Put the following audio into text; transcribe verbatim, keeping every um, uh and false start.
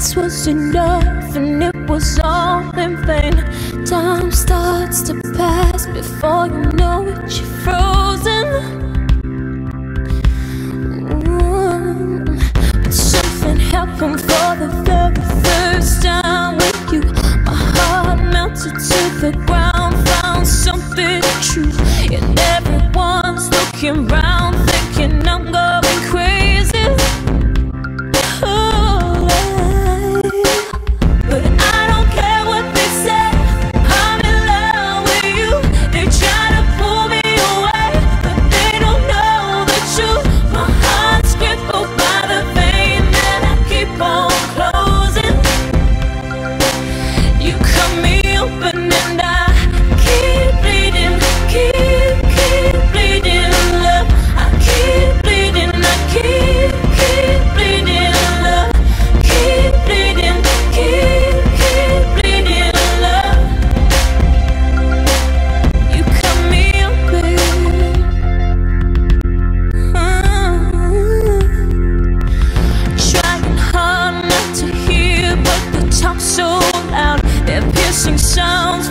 once was enough, and it was all in vain. Time starts to pass before you know it, you're frozen. Mm-hmm. But something happened for the very first time with you. My heart melted to the ground, found something true, and everyone's looking round, thinking I'm going crazy. Sounds